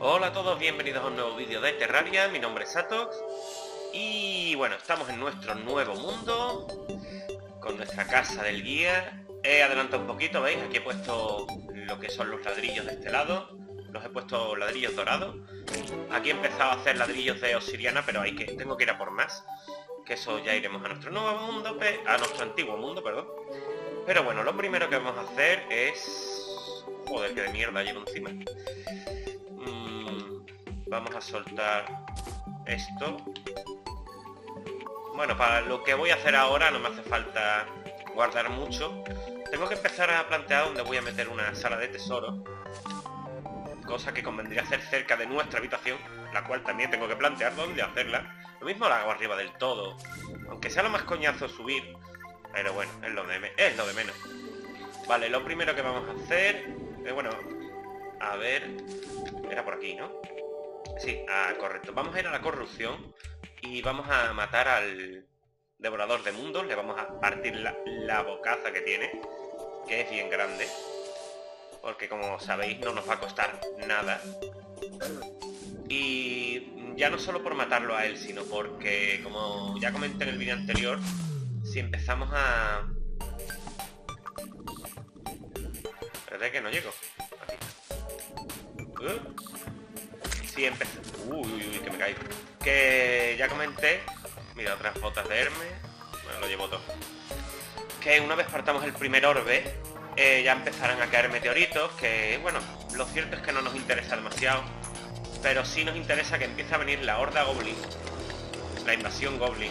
Hola a todos, bienvenidos a un nuevo vídeo de Terraria, mi nombre es Hatox. Y bueno, estamos en nuestro nuevo mundo, con nuestra casa del guía. He adelantado un poquito, ¿veis? Aquí he puesto lo que son los ladrillos de este lado. Los he puesto ladrillos dorados. Aquí he empezado a hacer ladrillos de Osiriana, pero tengo que ir a por más. Que eso ya iremos a nuestro nuevo mundo, a nuestro antiguo mundo, perdón. Pero bueno, lo primero que vamos a hacer es... Joder, qué de mierda llevo encima. Vamos a soltar esto. Bueno, para lo que voy a hacer ahora no me hace falta guardar mucho. Tengo que empezar a plantear dónde voy a meter una sala de tesoro. Cosa que convendría hacer cerca de nuestra habitación, la cual también tengo que plantear dónde hacerla. Lo mismo la hago arriba del todo, aunque sea lo más coñazo subir. Pero bueno, es lo de menos. Vale, lo primero que vamos a hacer... bueno, a ver... Era por aquí, ¿no? Sí, correcto. Vamos a ir a la corrupción y vamos a matar al devorador de mundos. Le vamos a partir la bocaza que tiene, que es bien grande. Porque como sabéis, no nos va a costar nada. Y ya no solo por matarlo a él, sino porque, como ya comenté en el vídeo anterior, si empezamos a... Espérate que no llego. Aquí. Si empezamos... Uy, que me caigo. Que ya comenté... Mira, otras botas de Hermes. Bueno, lo llevo todo. Que una vez partamos el primer orbe, ya empezarán a caer meteoritos, que bueno, lo cierto es que no nos interesa demasiado, pero sí nos interesa que empiece a venir la horda goblin, la invasión goblin,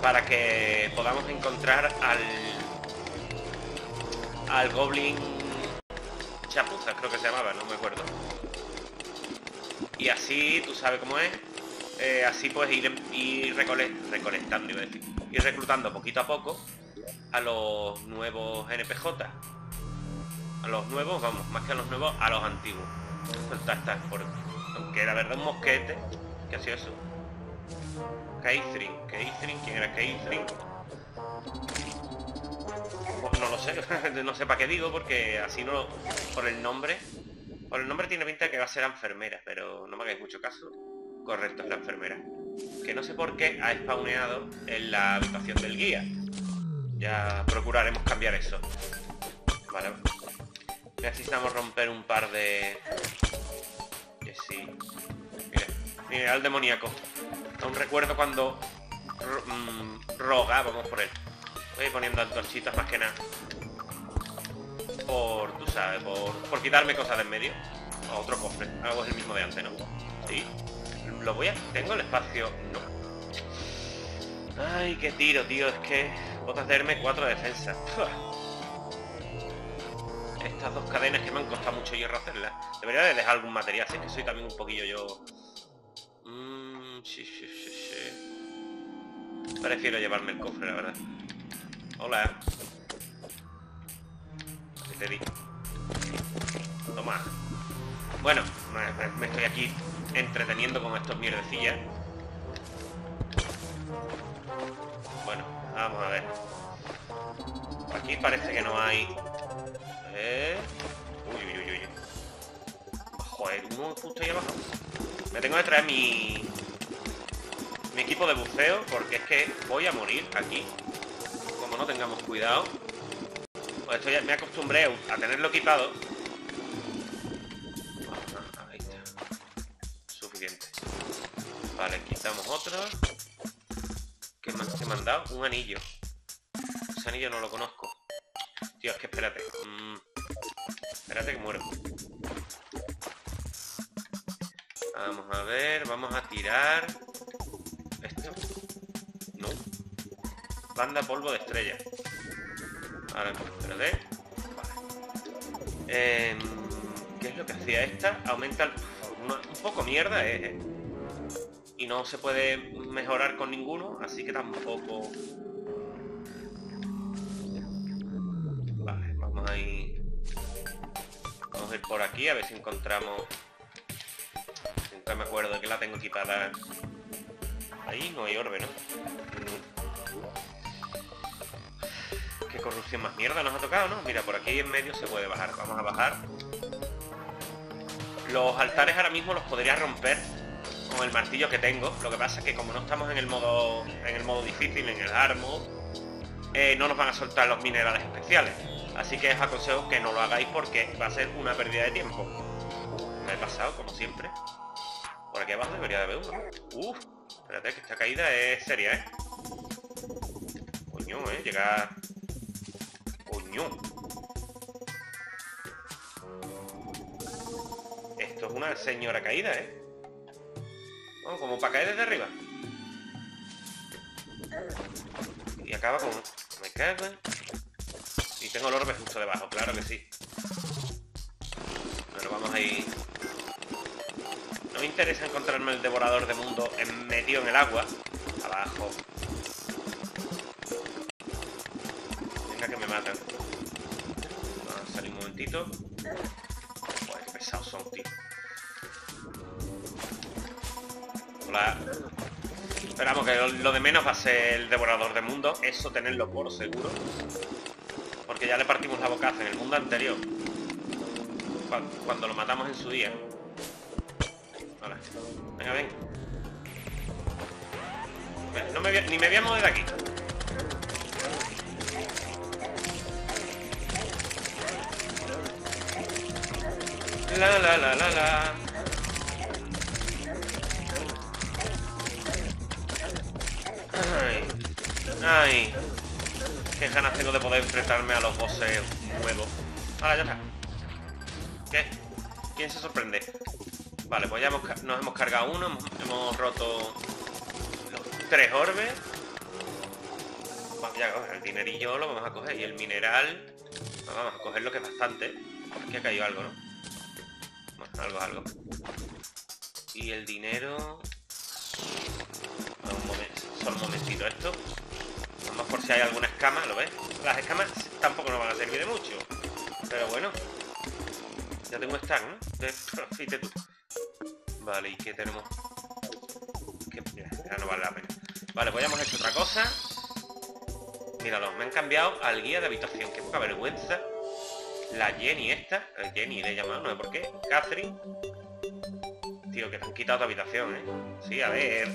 para que podamos encontrar al goblin chapuza, creo que se llamaba, no me acuerdo. Y así, tú sabes cómo es, así pues ir recolectando, iba a decir, ir reclutando poquito a poco a los nuevos NPJ. A los nuevos, vamos, más que a los nuevos, a los antiguos. Está por... Aunque la verdad un mosquete. ¿Qué ha sido eso? Catherine, ¿quién era Catherine? Pues no lo sé, no sé para qué digo, porque así no lo... Por el nombre tiene pinta de que va a ser enfermera, pero no me hagáis mucho caso. Correcto, es la enfermera. Que no sé por qué ha spawneado en la habitación del guía. Ya procuraremos cambiar eso. Vale. Necesitamos romper un par de... Sí. Mira al demoníaco. Aún recuerdo cuando rogábamos por él. Voy poniendo antorchitas más que nada. Por, tú sabes, por quitarme cosas de en medio. O otro cofre. Algo es el mismo de antes, ¿no? Sí. Lo voy a... ¿Tengo el espacio? No. Ay, qué tiro, tío. Es que... Botas de Hermes, 4 de defensa. Estas dos cadenas que me han costado mucho hierro hacerlas. Debería de dejar algún material, así que soy también un poquillo yo... Sí. Prefiero llevarme el cofre, la verdad. Hola. ¿Qué te di? Toma. Bueno, me estoy aquí entreteniendo con estos mierdecillas. Bueno. Vamos a ver. Aquí parece que no hay... Uy. Joder, uno justo ahí abajo. Me tengo que traer mi equipo de buceo, porque es que voy a morir aquí. Como no tengamos cuidado. Pues esto ya me acostumbré a tenerlo equipado. Ahí está. Suficiente. Vale, quitamos otro. Se me han dado un anillo. Ese anillo no lo conozco. Tío, es que espérate. Espérate que muero. Vamos a ver, vamos a tirar... ¿Esto? No. Banda polvo de estrella. Ahora, espérate. Vale. ¿Qué es lo que hacía esta? Aumenta el... Un poco mierda es... Y no se puede mejorar con ninguno, así que tampoco... Vale, vamos a ir... Vamos a ir por aquí, a ver si encontramos... Nunca me acuerdo que la tengo equipada... Ahí no hay orbe, ¿no? Qué corrupción más mierda nos ha tocado, ¿no? Mira, por aquí en medio se puede bajar. Vamos a bajar. Los altares ahora mismo los podría romper con el martillo que tengo. Lo que pasa es que como no estamos en el modo difícil, en el Hardmode, no nos van a soltar los minerales especiales. Así que os aconsejo que no lo hagáis porque va a ser una pérdida de tiempo. Me he pasado, como siempre. Por aquí abajo debería de haber uno. Uff, espérate que esta caída es seria, ¿eh? Coño, ¿eh? Llega... Coño. Esto es una señora caída, ¿eh? Bueno, como para caer desde arriba. Y acaba con... Me cago. Y tengo el orbe justo debajo, claro que sí. Pero vamos ahí. No me interesa encontrarme el devorador de mundo metido en el agua. Abajo. Venga que me matan. Vamos a salir un momentito. Joder, qué pesados son, tío. Hola. Esperamos que lo de menos va a ser el devorador de mundo. Eso tenerlo por seguro. Porque ya le partimos la bocaza en el mundo anterior. Cuando lo matamos en su día. Vale. Venga, ven. Bueno, no me voy a, ni me voy a mover de aquí. La la la la la. Ay, ay, qué ganas tengo de poder enfrentarme a los bosses nuevos. Ahora ya está. ¿Qué? ¿Quién se sorprende? Vale, pues ya nos hemos cargado uno. Hemos roto los 3 orbes. Vamos ya a coger el dinerillo, lo vamos a coger. Y el mineral... Vamos a cogerlo, que es bastante. Aquí ha caído algo, ¿no? Bueno, algo, algo. Y el dinero... Un momentito esto. Vamos por si hay alguna escama, ¿lo ves? Las escamas tampoco nos van a servir de mucho. Pero bueno. Ya tengo un stand, ¿eh? Fíjate tú. Vale, ¿y qué tenemos? ¿Qué? Ya no vale la pena. Vale, pues ya hemos hecho otra cosa. Míralos, me han cambiado al guía de habitación. Qué poca vergüenza. La Jenny esta. Jenny le he llamado, no sé por qué. Catherine. Tío, que te han quitado tu habitación, ¿eh? Sí, a ver...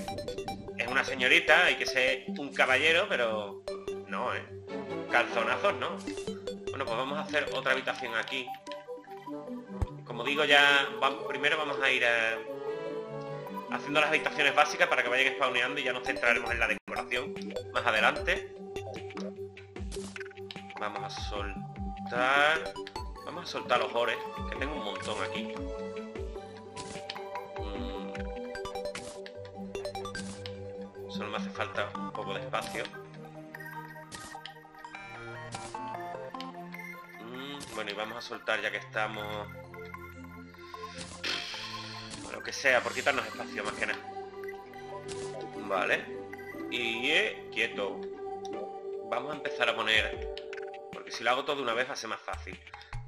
Es una señorita, hay que ser un caballero, pero no, ¿eh? Calzonazos, ¿no? Bueno, pues vamos a hacer otra habitación aquí. Como digo, ya primero vamos a ir haciendo las habitaciones básicas para que vayan spawneando y ya nos centraremos en la decoración más adelante. Vamos a soltar... Vamos a soltar los ores, que tengo un montón aquí. Solo me hace falta un poco de espacio. Bueno, y vamos a soltar ya que estamos... Lo que sea, por quitarnos espacio más que nada. Vale. Y quieto. Vamos a empezar a poner... Porque si lo hago todo de una vez va a ser más fácil.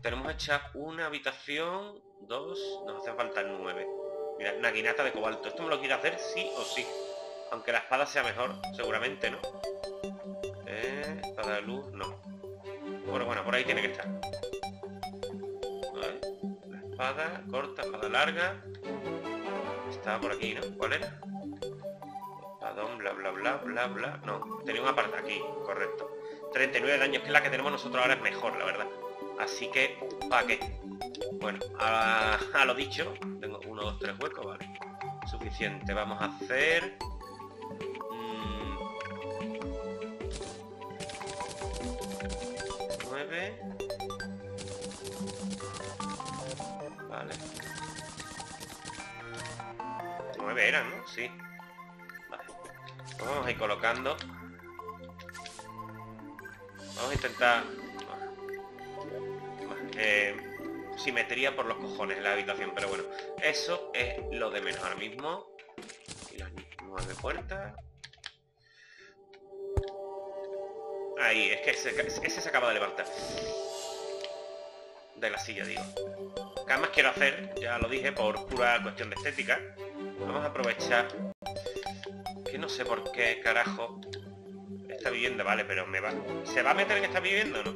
Tenemos hecha una habitación, 2... Nos hace falta 9. Mira, una guinata de cobalto. Esto me lo quiero hacer sí o sí. Aunque la espada sea mejor, seguramente, ¿no? Espada de luz, no. Pero bueno, por ahí tiene que estar. Vale. La espada corta, espada larga. Estaba por aquí, ¿no? ¿Cuál era? Espadón, bla, bla, bla, bla, bla. No, tenía un apartado aquí, correcto. 39 daños, que es la que tenemos nosotros ahora, es mejor, la verdad. Así que, ¿para qué? Bueno, a lo dicho, tengo 1, 2, 3 huecos, vale. Suficiente, vamos a hacer... Vale. 9 eran, ¿no? Sí. Vale. Pues vamos a ir colocando. Vamos a intentar... Vale. Simetría por los cojones en la habitación, pero bueno. Eso es lo de menos ahora mismo. Y las 9 puertas. Ahí, es que ese se acaba de levantar. De la silla, digo. Que además quiero hacer, ya lo dije, por pura cuestión de estética. Vamos a aprovechar. Que no sé por qué, carajo. Esta vivienda, vale, pero me va... ¿Se va a meter en esta vivienda o no?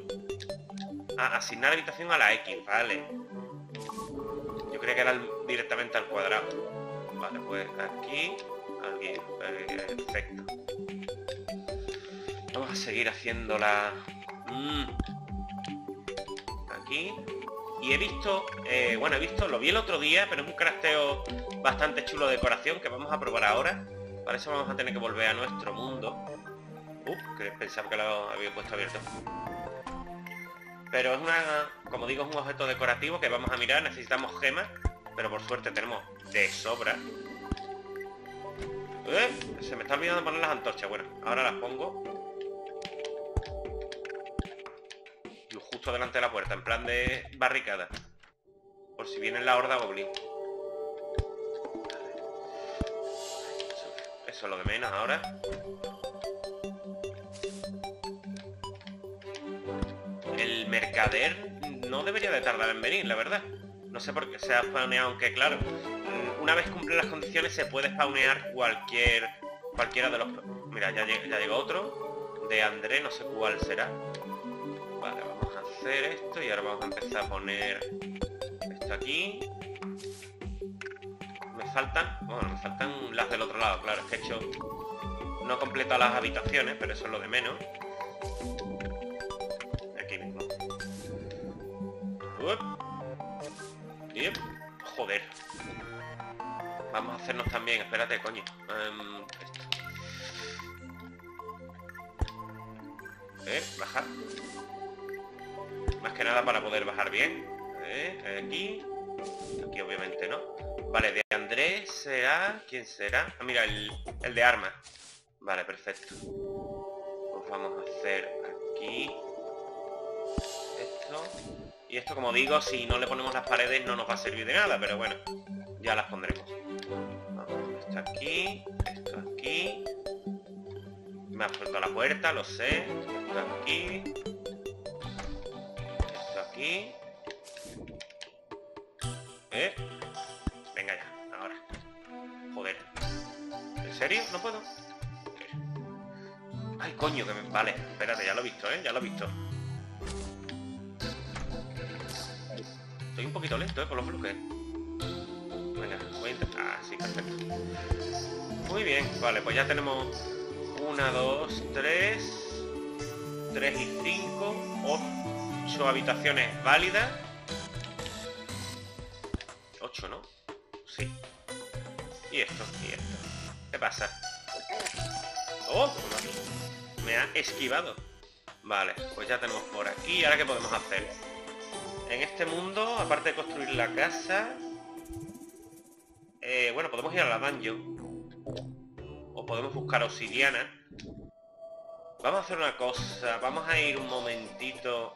Ah, asignar habitación a la X, vale. Yo Tendría que dar directamente al cuadrado. Vale, pues aquí, aquí, perfecto. Vamos a seguir haciéndola aquí. Y he visto, bueno, lo vi el otro día, pero es un crafteo bastante chulo de decoración que vamos a probar ahora. Para eso vamos a tener que volver a nuestro mundo. Que pensaba que lo había puesto abierto. Pero es una, como digo, es un objeto decorativo que vamos a mirar. Necesitamos gemas, pero por suerte tenemos de sobra. Se me está olvidando poner las antorchas. Bueno, ahora las pongo. Justo delante de la puerta, en plan de barricada. Por si viene la horda goblin. Eso es lo de menos ahora. El mercader no debería de tardar en venir, la verdad. No sé por qué se ha spawneado, aunque claro, una vez cumple las condiciones se puede spawnear cualquiera de los... Mira, ya llegó otro. De André, no sé cuál será. Vale, vamos a hacer esto y ahora vamos a empezar a poner esto aquí. Me faltan... Bueno, me faltan las del otro lado, claro, es que he hecho... No he completado las habitaciones, pero eso es lo de menos. Aquí mismo. Yep. Joder. Vamos a hacernos también, espérate, coño. Esto. Bajar. Más que nada para poder bajar bien. Aquí. Aquí obviamente no. Vale, de Andrés será... ¿Quién será? Ah, mira, el de armas. Vale, perfecto. Pues vamos a hacer aquí... Esto. Y esto, como digo, si no le ponemos las paredes no nos va a servir de nada, pero bueno. Ya las pondremos. Vamos, esto aquí. Esto aquí. Me ha faltado la puerta, lo sé. Esto aquí. Aquí. Venga ya, ahora. Joder. ¿En serio? ¿No puedo? Ay, coño, que me... Vale, espérate, ya lo he visto, ya lo he visto. Estoy un poquito lento, por los bloques. Venga, voy a intentar... Ah, sí, perfecto. Muy bien, vale, pues ya tenemos... 1, 2, 3... 3 y 5... 8... 8 habitaciones válidas. 8, ¿no? Sí. Y esto, y esto. ¿Qué pasa? ¡Oh! Me ha esquivado. Vale, pues ya tenemos por aquí. ¿Ahora qué podemos hacer? En este mundo, aparte de construir la casa... bueno, podemos ir a la dungeon. O podemos buscar Osiriana. Vamos a hacer una cosa. Vamos a ir un momentito...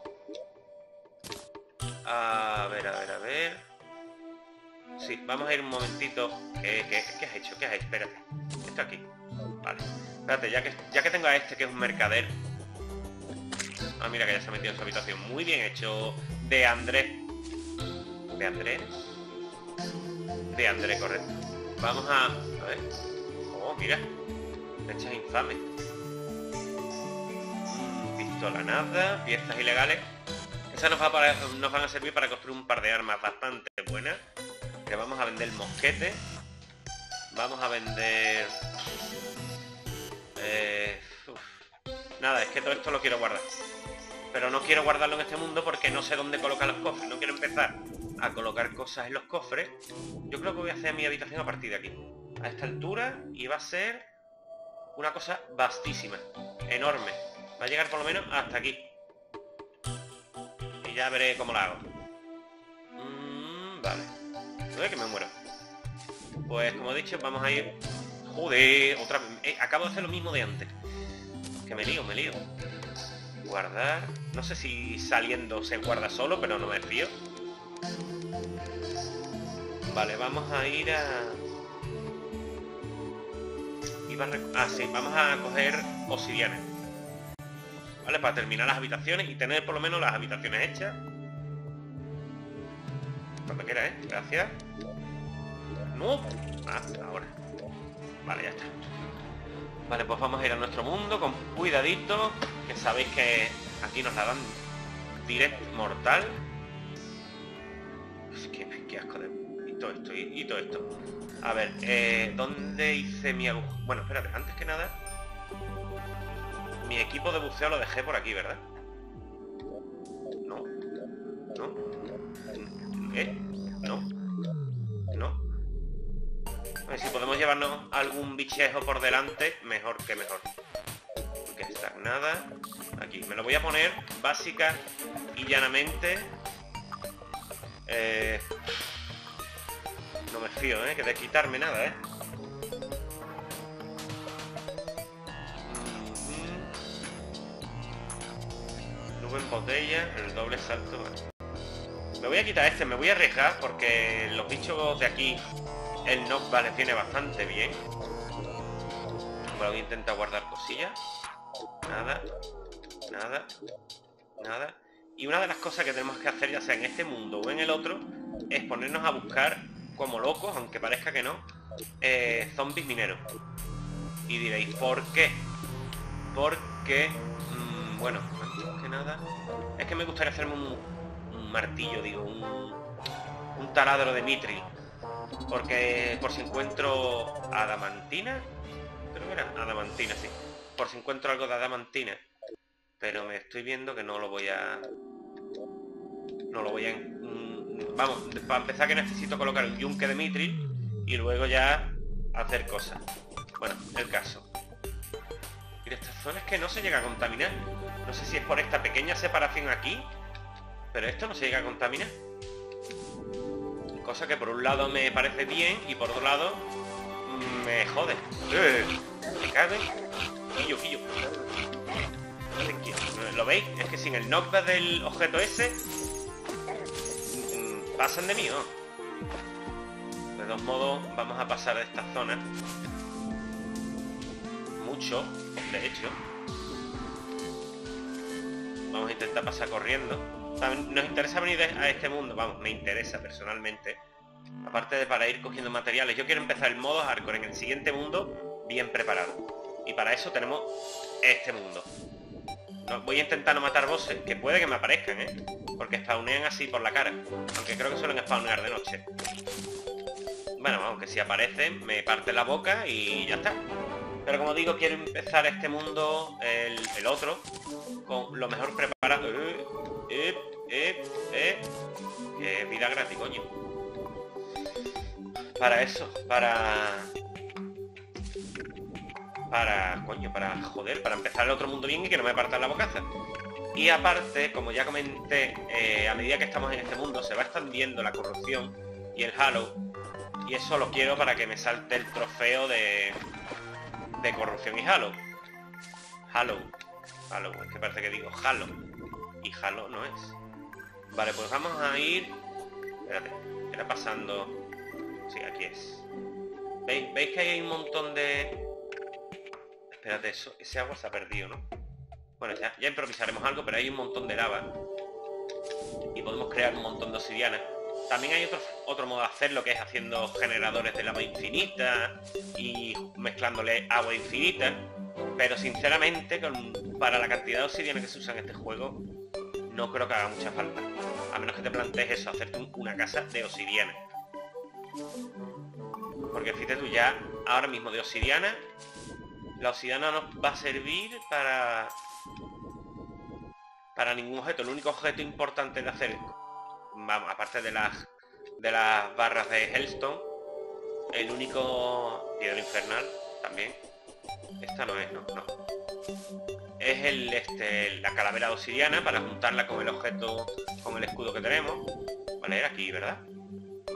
A ver, a ver, a ver. Sí, vamos a ir un momentito. ¿Qué has hecho? ¿Qué has hecho? Espérate. Esto aquí. Vale. Espérate, ya que tengo a este que es un mercader. Ah, mira que ya se ha metido en su habitación. Muy bien hecho. De Andrés. ¿De Andrés? De Andrés, correcto. Vamos a... A ver. Oh, mira. Hechas infames. Pistola nada. Piezas ilegales. Esas nos van a servir para construir un par de armas bastante buenas. Que vamos a vender mosquetes. Vamos a vender... Nada, es que todo esto lo quiero guardar. Pero no quiero guardarlo en este mundo porque no sé dónde colocar los cofres. No quiero empezar a colocar cosas en los cofres. Yo creo que voy a hacer mi habitación a partir de aquí. A esta altura. Y va a ser una cosa vastísima. Enorme. Va a llegar por lo menos hasta aquí. Ya veré cómo la hago. Vale. Uy, que me muero. Pues como he dicho, vamos a ir... Joder, otra vez. Acabo de hacer lo mismo de antes. Que me lío, me lío. Guardar. No sé si saliendo se guarda solo, pero no me fío. Vale, vamos a ir a... Ah, sí, vamos a coger obsidiana. ¿Vale? Para terminar las habitaciones y tener por lo menos las habitaciones hechas. Cuando quiera, Gracias. No. Ah, ahora. Vale, ya está. Vale, pues vamos a ir a nuestro mundo con cuidadito. Que sabéis que aquí nos la dan direct mortal. Es que asco de... todo esto. A ver, ¿dónde hice mi agujero? Bueno, espérate, antes que nada, mi equipo de buceo lo dejé por aquí, ¿verdad? No. No. No. No. A ver, si podemos llevarnos algún bichejo por delante, mejor que mejor. Porque estagnada. Aquí. Me lo voy a poner básica y llanamente. No me fío, que de quitarme nada, Nube en botella, el doble salto. Me voy a quitar este, me voy a arriesgar porque los bichos de aquí, el knockback les viene bastante bien. Pero voy a intentar guardar cosillas. Nada, nada, nada. Y una de las cosas que tenemos que hacer, ya sea en este mundo o en el otro, es ponernos a buscar como locos, aunque parezca que no, zombies mineros. Y diréis, ¿por qué? Porque, bueno, más que nada, es que me gustaría hacerme un martillo, digo, un taladro de Mitril. Porque por si encuentro Adamantina, creo que era Adamantina, sí. Por si encuentro algo de Adamantina. Pero me estoy viendo que no lo voy a... Vamos, para empezar que necesito colocar un yunque de Mitril y luego ya hacer cosas. Bueno, el caso. Y estas zonas que no se llega a contaminar. No sé si es por esta pequeña separación aquí, pero esto no se llega a contaminar. Cosa que por un lado me parece bien y por otro lado me jode. Me cabe. Quillo. ¿Lo veis? Es que sin el knockback del objeto ese pasan de mí, ¿no? De todos modos, vamos a pasar de esta zona. Mucho, de hecho. Vamos a intentar pasar corriendo. También nos interesa venir a este mundo. Vamos, me interesa personalmente. Aparte de para ir cogiendo materiales. Yo quiero empezar el modo hardcore en el siguiente mundo bien preparado. Y para eso tenemos este mundo. Voy a intentar no matar bosses, que puede que me aparezcan, porque spawnean así por la cara. Aunque creo que suelen spawnear de noche. Bueno, aunque si aparecen, me parte la boca y ya está. Pero como digo, quiero empezar este mundo, el otro, con lo mejor preparado. Vida gratis, coño. Para eso, para joder, para empezar el otro mundo bien y que no me partan la bocaza. Y aparte, como ya comenté, a medida que estamos en este mundo se va extendiendo la corrupción y el halo. Y eso lo quiero para que me salte el trofeo de corrupción y halo. Es que parece que digo halo. Y halo no es. Vale, pues vamos a ir... Espérate, era pasando... Sí, aquí es. ¿Veis que ahí hay un montón de... Espérate, eso, ese agua se ha perdido, ¿no? Bueno, ya improvisaremos algo, pero hay un montón de lava. Y podemos crear un montón de osiriana. También hay otro modo de hacerlo, que es haciendo generadores de lava infinita y mezclándole agua infinita. Pero sinceramente, para la cantidad de osiriana que se usa en este juego, no creo que haga mucha falta. A menos que te plantees eso, hacerte una casa de osiriana. Porque fíjate tú, ya ahora mismo de osiriana... La obsidiana no va a servir para ningún objeto. El único objeto importante de hacer, vamos, aparte de las barras de Hellstone, el único piedra infernal también. Esta no es, no. Es la calavera de obsidiana para juntarla con el objeto, con el escudo que tenemos. Vale, era aquí, ¿verdad?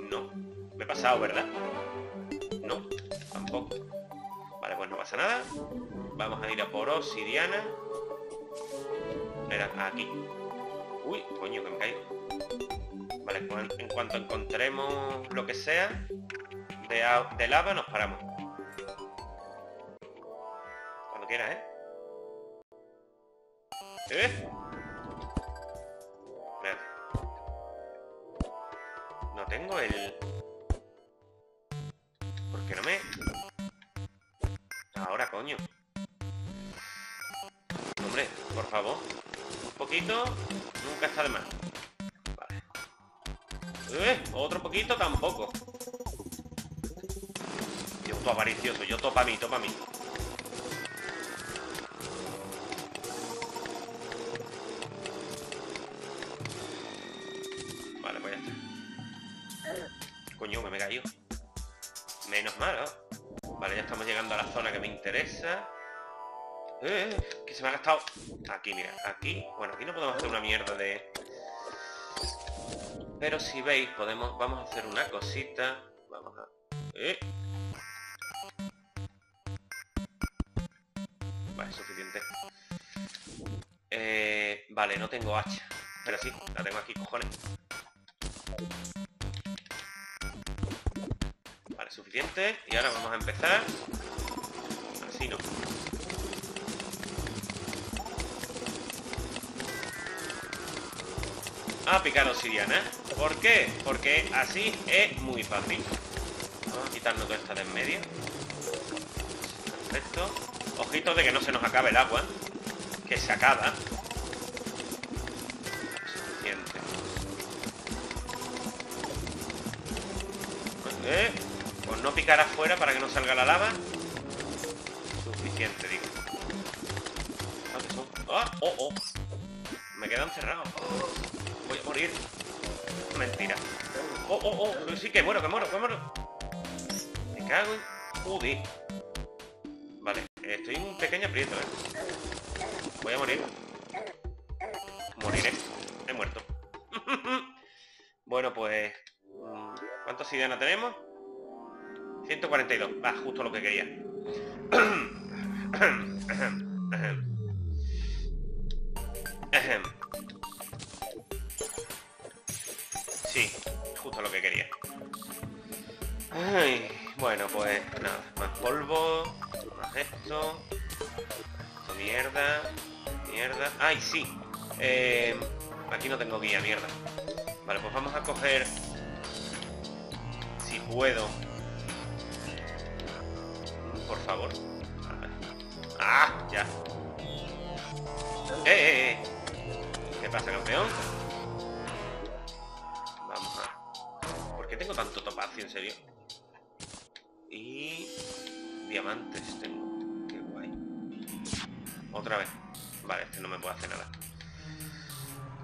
No. Me he pasado, ¿verdad? No, tampoco. Vale, pues no pasa nada. Vamos a ir a por obsidiana. Era aquí. Uy, coño, que me caigo. Vale, pues en cuanto encontremos lo que sea de lava, nos paramos. Cuando quieras, Espérate. No tengo el... ¿Por qué no me...? Ahora, coño. Hombre, por favor. Un poquito nunca está de más. Vale. Otro poquito tampoco. tu aparición, tú. Yo topa a mí, topa a mí. Vale, pues ya está. Coño, me he caído. Menos mal, ¿no? Vale, ya estamos llegando a la zona que me interesa. Que se me ha gastado. Aquí, mira, aquí. Bueno, aquí no podemos hacer una mierda de... Pero si veis, podemos... Vamos a hacer una cosita. Vamos a... Vale, suficiente. Vale, no tengo hacha. Pero sí, la tengo aquí, cojones. Vale, suficiente. Y ahora vamos a empezar. Así no. A picar osiriana. ¿Por qué? Porque así es muy fácil. Vamos a quitarnos toda esta de en medio. Perfecto. Ojitos de que no se nos acabe el agua. Que se acaba. Suficiente. Pues no picar afuera para que no salga la lava. Suficiente, digo. ¡Oh! Me quedan cerrados. Voy a morir. Mentira. ¡Oh! Sí, que muero, que muero, que muero. Me cago en... ¡Joder! Vale, estoy en un pequeño aprieto, Voy a morir. Moriré. He muerto. Bueno, pues... ¿Cuántas ideas tenemos? 142. Va, justo lo que quería. Sí, justo lo que quería. Ay, bueno, pues nada. Más polvo, más esto. Esto mierda. Mierda. ¡Ay, sí! Aquí no tengo guía, mierda. Vale, pues vamos a coger... Si puedo. Por favor. ¡Ah! Ya. ¿Qué pasa, campeón? Tengo tanto topacio, en serio. Y... diamantes tengo. Qué guay. Otra vez. Vale, este no me puede hacer nada.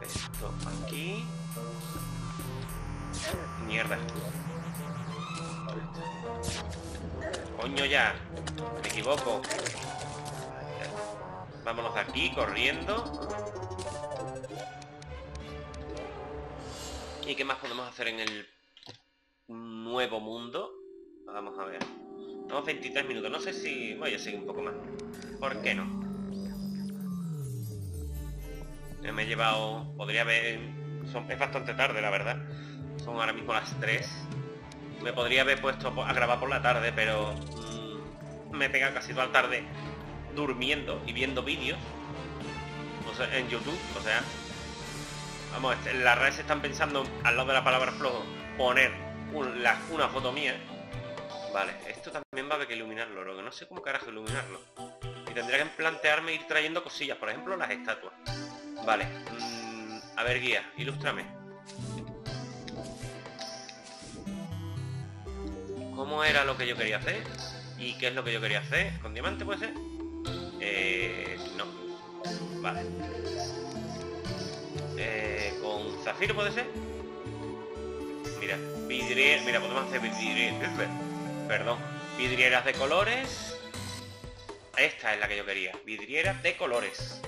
Esto aquí. Mierda. Coño ya. Me equivoco. Vámonos de aquí corriendo. ¿Y qué más podemos hacer en el... nuevo mundo? Vamos a ver. Estamos 23 minutos. No sé si voy a seguir un poco más. ¿Por qué no? Me he llevado... Podría haber... Es bastante tarde, la verdad. Son ahora mismo las 3. Me podría haber puesto a grabar por la tarde, pero... me he pegado casi toda la tarde durmiendo y viendo vídeos. O sea, en YouTube. O sea... Vamos, las redes están pensando, al lado de la palabra flojo, poner... una foto mía. Vale, esto también va a haber que iluminarlo. Lo que no sé cómo carajo iluminarlo. Y tendría que plantearme ir trayendo cosillas. Por ejemplo, las estatuas. Vale, a ver, guía, ilústrame. ¿Cómo era lo que yo quería hacer? ¿Y qué es lo que yo quería hacer? ¿Con diamante puede ser? No. Vale. ¿Con zafiro puede ser? Mira, mira, podemos hacer vidrieras de colores. Esta es la que yo quería. Vidrieras de colores.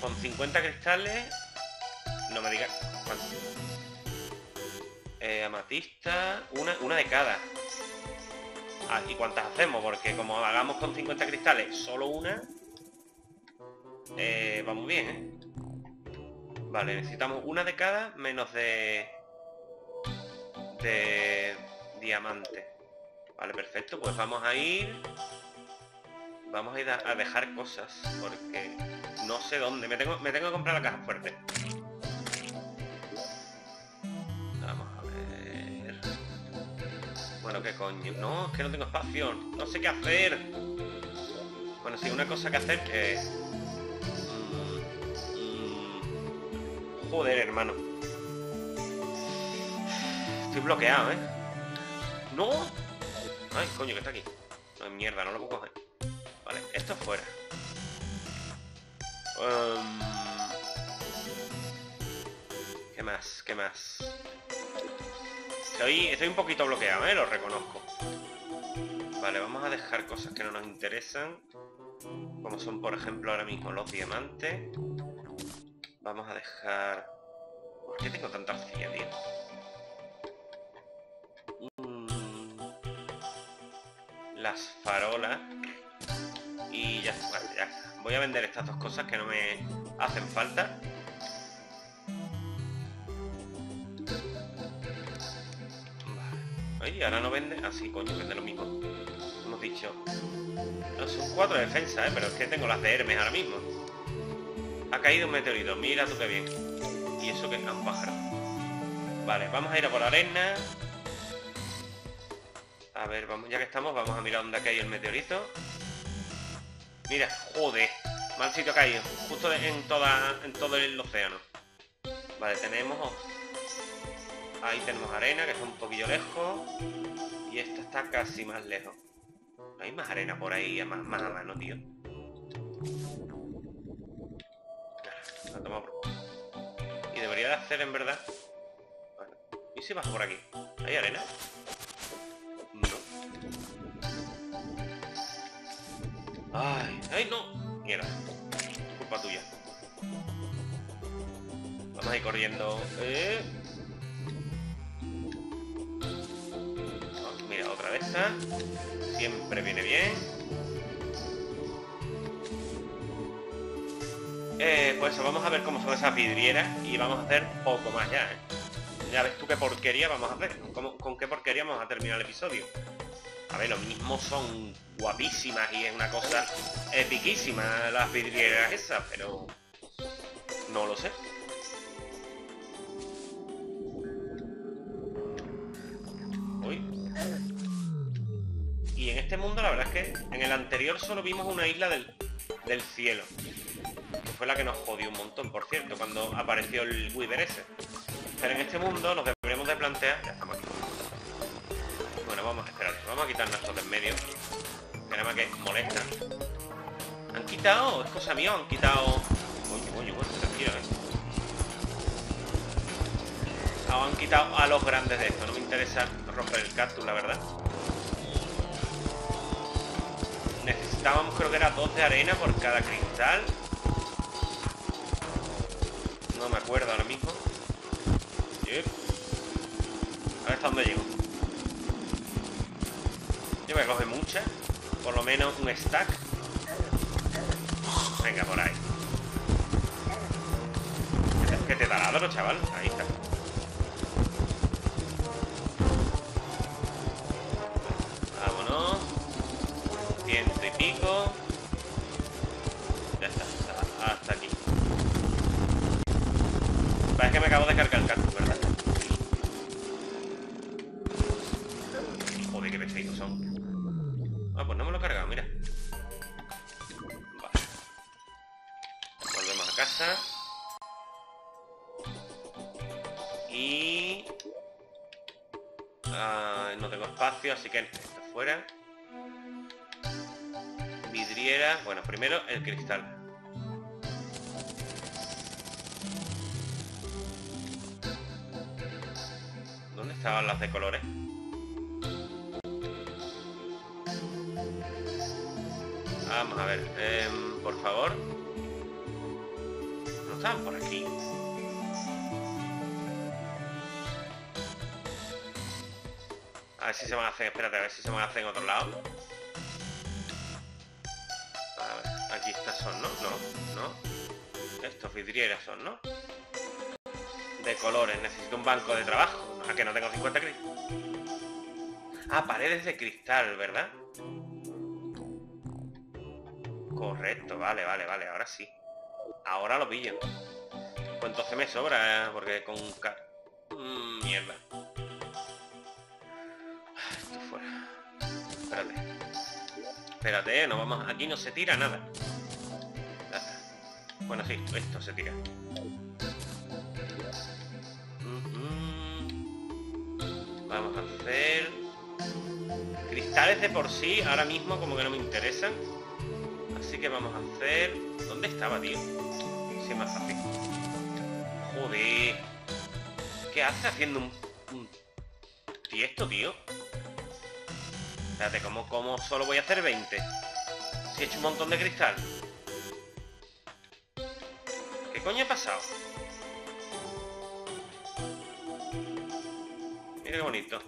Con 50 cristales. No me digas cuánto. Amatista. Una de cada. Ah, ¿y cuántas hacemos? Porque como hagamos con 50 cristales solo una. Va muy bien, Vale, necesitamos una de cada menos de... de diamante. Vale, perfecto, pues vamos a ir a dejar cosas porque no sé dónde. Me tengo que comprar la caja fuerte. Vamos a ver. Bueno, qué coño. No, es que no tengo espacio. No sé qué hacer. Bueno, sí, una cosa que hacer es... Joder, hermano. Estoy bloqueado, ¿eh? ¡No! Ay, coño, que está aquí. No, mierda, no lo puedo coger. Vale, esto es fuera. ¿Qué más? ¿Qué más? Estoy un poquito bloqueado, lo reconozco. Vale, vamos a dejar cosas que no nos interesan, como son, por ejemplo, ahora mismo los diamantes. Vamos a dejar... ¿Por qué tengo tanta arcilla, tío? Las farolas. Y ya está, vale, ya. Voy a vender estas dos cosas que no me hacen falta. Oye, ahora no vende... Ah, sí, coño, vende lo mismo. Hemos dicho... No, son 4 defensas, pero es que tengo las de Hermes ahora mismo. Ha caído un meteorito, mira tú qué bien. Y eso que es un pájaro. Vale, vamos a ir a por arena. A ver, vamos, ya que estamos, vamos a mirar dónde ha caído el meteorito. Mira, joder, mal sitio ha caído. Justo en todo el océano. Vale, tenemos... Ahí tenemos arena, que está un poquillo lejos. Y esta está casi más lejos. No hay más arena por ahí, más a mano, tío. La toma por... Y debería de hacer, en verdad... Bueno, ¿y si bajo por aquí? ¿Hay arena? No. ¡Ay! ¡Ay, no! Mierda. Culpa tuya. Vamos a ir corriendo... Otra de estas. Siempre viene bien. Pues vamos a ver cómo son esas vidrieras. Y vamos a hacer poco más ya, Ya ves tú qué porquería vamos a hacer. ¿Con qué porquería vamos a terminar el episodio? A ver, lo mismo son guapísimas y es una cosa epiquísima las vidrieras esas, pero... No lo sé. Y en este mundo la verdad es que en el anterior solo vimos una isla del cielo. Que fue la que nos jodió un montón, por cierto, cuando apareció el Weaver ese. Pero en este mundo nos deberemos de plantear... Ya estamos aquí. Bueno, vamos a esperar. Vamos a quitarnos estos de en medio. Que nada más que molestan. Han quitado... Es cosa mía, han quitado... Coño, tranquilo, Han quitado a los grandes de esto. No me interesa romper el cactus, la verdad. Necesitábamos, creo que era 2 de arena por cada cristal. No me acuerdo ahora mismo. Yep. A ver hasta dónde llego. Yo voy a coger muchas. Por lo menos un stack. Venga, por ahí. Es que te taladro, chaval. Ahí está. Pico. Ya está, hasta aquí. Parece que me acabo de cargar el cartucho, ¿verdad? Joder, qué pesaditos son. Ah, pues no me lo he cargado, mira. Vale. Volvemos a casa. Y... Ah, no tengo espacio, así que esto fuera. Vidriera, bueno, primero el cristal. ¿Dónde estaban las de colores? Vamos a ver, por favor. No estaban por aquí. A ver si se me hacen, espérate, a ver si se me hacen en otro lado. Aquí estas son, ¿no? No. Estos vidrieras son, ¿no? De colores. Necesito un banco de trabajo. ¿A que no tengo 50 cristal? Ah, paredes de cristal, ¿verdad? Correcto, vale. Ahora sí. Ahora lo pillo. Pues entonces me sobra, porque con un... mierda. Esto fuera. Espérate. Espérate, no vamos... Aquí no se tira nada. Bueno, sí, esto se tira. Vamos a hacer... Cristal. cristales de por sí ahora mismo como que no me interesan. Así que vamos a hacer... ¿Dónde estaba, tío? Si es más fácil. Joder. ¿Qué hace haciendo un tiesto, tío? Espérate, ¿cómo solo voy a hacer 20? Si he hecho un montón de cristal. ¿Qué coño ha pasado? Mira qué bonito.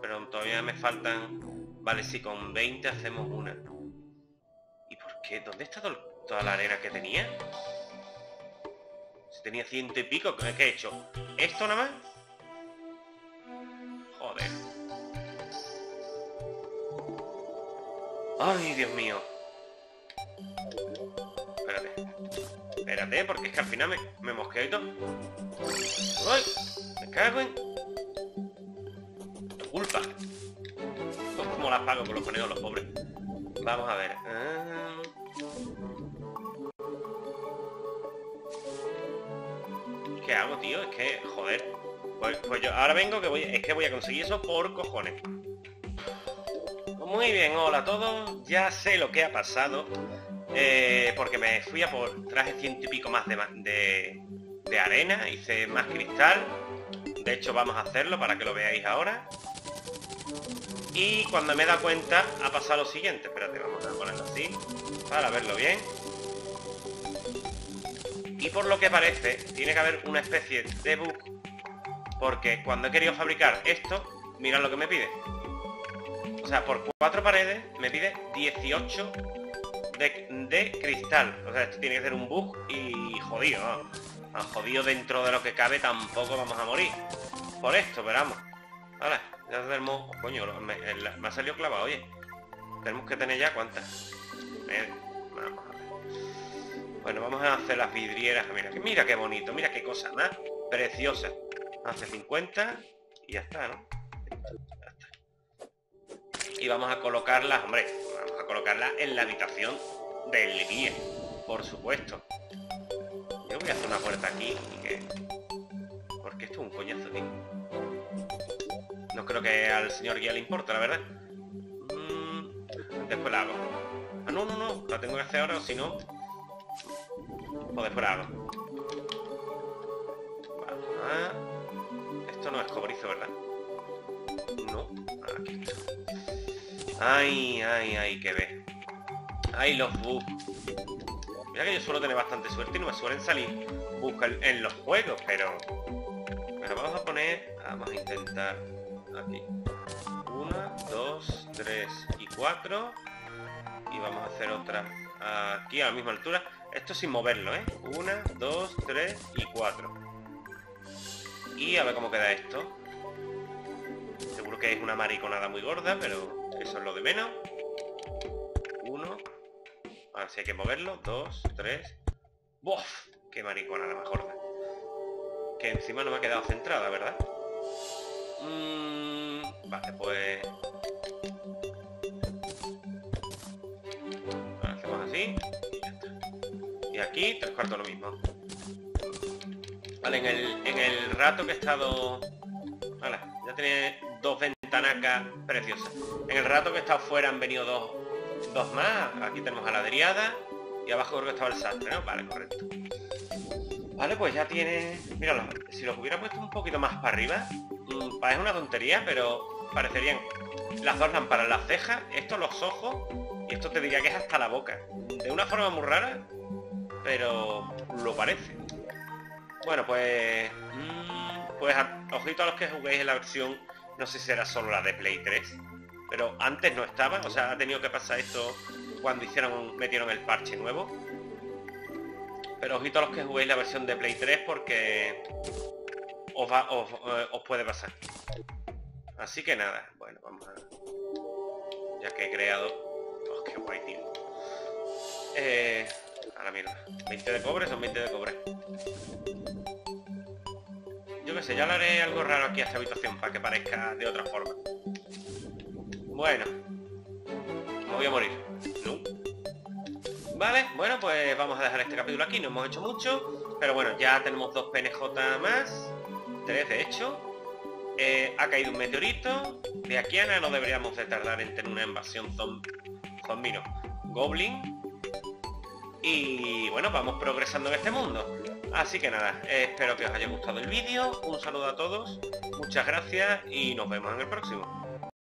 Pero todavía me faltan... Vale, si con 20 hacemos una. ¿Y por qué? ¿Dónde está toda la arena que tenía? Si tenía 100 y pico, ¿qué he hecho? ¿Esto nada más? Joder. Ay, Dios mío. Espérate. Espérate, porque es que al final me mosqueo y todo. ¡Ay! Me cago en... culpa. ¿Cómo las pago con los conejos, los pobres? Vamos a ver. ¿Qué hago, tío? Es que, joder. Pues yo ahora vengo que voy a conseguir eso por cojones. Muy bien, hola a todos. Ya sé lo que ha pasado. Porque me fui a por... Traje 100 y pico más de arena. Hice más cristal. De hecho, vamos a hacerlo para que lo veáis ahora. Y cuando me he dado cuenta, ha pasado lo siguiente. Espérate, vamos a ponerlo así, para verlo bien. Y por lo que parece, tiene que haber una especie de bug. Porque cuando he querido fabricar esto, mirad lo que me pide. O sea, por 4 paredes me pide 18 de cristal. O sea, esto tiene que ser un bug y jodido, ¿no? Ah, jodido dentro de lo que cabe, tampoco vamos a morir por esto, pero vamos. Ahora, ya tenemos... Oh, coño, me ha salido clavado, oye. Tenemos que tener ya cuántas. Vamos a ver. Bueno, vamos a hacer las vidrieras. Mira qué bonito, mira qué cosa más preciosa. Hace 50 y ya está, ¿no? Ya está. Y vamos a colocarlas, hombre, vamos a colocarlas en la habitación del guía, por supuesto. Yo voy a hacer una puerta aquí y que... Porque esto es un coñazo, tío. No creo que al señor guía le importe, la verdad. Después la hago. Ah, no, no, no. La tengo que hacer ahora, o si no... O después la hago. Ah, esto no es cobrizo, ¿verdad? No. Aquí está. Ay, ay, ay, que ve. Ay, los bugs. Mira que yo suelo tener bastante suerte y no me suelen salir buscar en los juegos, pero... Bueno, vamos a poner... Vamos a intentar... Aquí. 1, 2, 3 y 4. Y vamos a hacer otra aquí a la misma altura. Esto sin moverlo, ¿eh? 1, 2, 3 y 4. Y a ver cómo queda esto. Seguro que es una mariconada muy gorda, pero eso es lo de menos. 1... Así hay que moverlo. 2, 3. ¡Bof! ¡Qué maricona la más gorda! Que encima no me ha quedado centrada, ¿verdad? Vale, pues... Ahora hacemos así. Y ya está. Y aquí, 3/4 lo mismo. Vale, en el rato que he estado... Vale, ya tiene 2 ventanacas preciosas. En el rato que he estado fuera han venido 2 más. Aquí tenemos a la Driada. Y abajo creo que estaba el sastre, ¿no? Vale, correcto. Vale, pues ya tiene... Míralo, si los hubiera puesto un poquito más para arriba... Parece una tontería, pero parecerían las 2 lámparas, las cejas, esto los ojos, y esto te diría que es hasta la boca. De una forma muy rara, pero lo parece. Bueno, pues... Pues ojito a los que juguéis en la versión, no sé si era solo la de Play 3. Pero antes no estaba, o sea, ha tenido que pasar esto cuando metieron el parche nuevo. Pero ojito a los que juguéis la versión de Play 3 porque os puede pasar. Así que nada, bueno, vamos a... Ya que he creado... Oh, qué guay, tío. A la mierda. 20 de cobre son 20 de cobre. Yo qué sé, ya le haré algo raro aquí a esta habitación para que parezca de otra forma. Bueno, me voy a morir. No. Vale, bueno, pues vamos a dejar este capítulo aquí. No hemos hecho mucho, pero bueno, ya tenemos 2 PNJ más. 3 de hecho. Ha caído un meteorito. De aquí a nada no deberíamos de tardar en tener una invasión zombie, no, goblin. Y bueno, vamos progresando en este mundo. Así que nada, espero que os haya gustado el vídeo. Un saludo a todos, muchas gracias y nos vemos en el próximo.